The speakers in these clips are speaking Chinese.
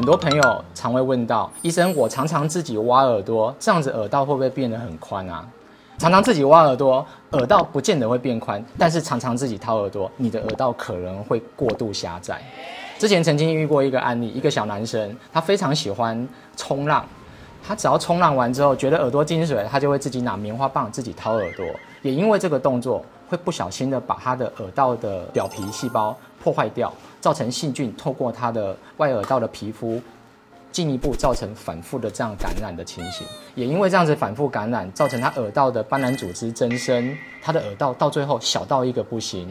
很多朋友常会问到，医生，我常常自己挖耳朵，这样子耳道会不会变得很宽啊？常常自己挖耳朵，耳道不见得会变宽，但是常常自己掏耳朵，你的耳道可能会过度狭窄。之前曾经遇过一个案例，一个小男生，他非常喜欢冲浪。 他只要冲浪完之后觉得耳朵进水，他就会自己拿棉花棒自己掏耳朵。也因为这个动作，会不小心的把他的耳道的表皮细胞破坏掉，造成细菌透过他的外耳道的皮肤，进一步造成反复的这样感染的情形。也因为这样子反复感染，造成他耳道的斑斓组织增生，他的耳道到最后小到一个不行。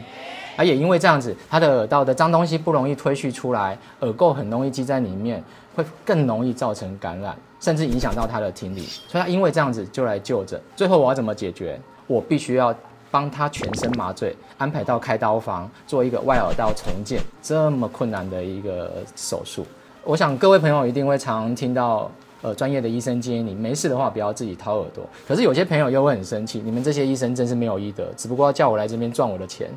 而也因为这样子，他的耳道的脏东西不容易推蓄出来，耳垢很容易积在里面，会更容易造成感染，甚至影响到他的听力。所以他因为这样子就来就诊。最后我要怎么解决？我必须要帮他全身麻醉，安排到开刀房做一个外耳道重建，这么困难的一个手术。我想各位朋友一定会常听到。 专业的医生建议你没事的话不要自己掏耳朵。可是有些朋友又会很生气，你们这些医生真是没有医德，只不过叫我来这边赚我的钱。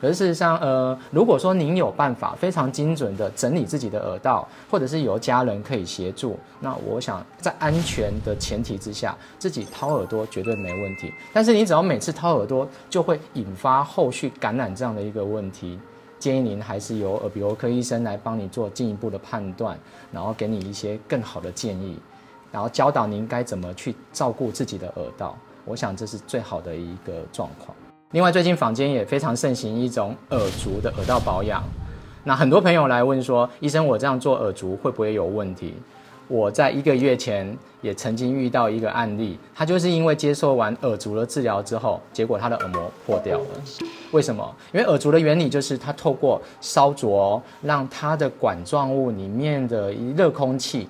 可是事实上，如果说您有办法非常精准的整理自己的耳道，或者是由家人可以协助，那我想在安全的前提之下，自己掏耳朵绝对没问题。但是你只要每次掏耳朵，就会引发后续感染这样的一个问题。 建议您还是由耳鼻喉科医生来帮你做进一步的判断，然后给你一些更好的建议，然后教导您该怎么去照顾自己的耳道。我想这是最好的一个状况。另外，最近坊间也非常盛行一种耳足的耳道保养，那很多朋友来问说，医生，我这样做耳足会不会有问题？ 我在1个月前也曾经遇到一个案例，他就是因为接受完耳足的治疗之后，结果他的耳膜破掉了。为什么？因为耳足的原理就是它透过烧灼，让它的管状物里面的热空气，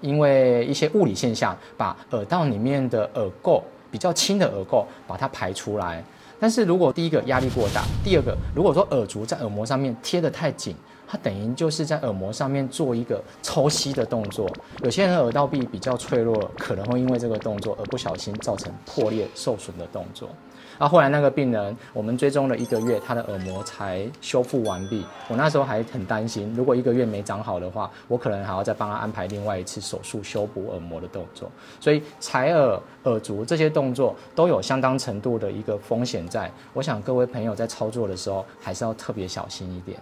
因为一些物理现象，把耳道里面的耳垢比较轻的耳垢把它排出来。但是如果第一个压力过大，第二个如果说耳足在耳膜上面贴得太紧。 它等于就是在耳膜上面做一个抽吸的动作，有些人耳道壁比较脆弱，可能会因为这个动作而不小心造成破裂、受损的动作。然后后来那个病人，我们追踪了1个月，他的耳膜才修复完毕。我那时候还很担心，如果1个月没长好的话，我可能还要再帮他安排另外一次手术修补耳膜的动作。所以采耳、耳足这些动作都有相当程度的一个风险在。我想各位朋友在操作的时候，还是要特别小心一点。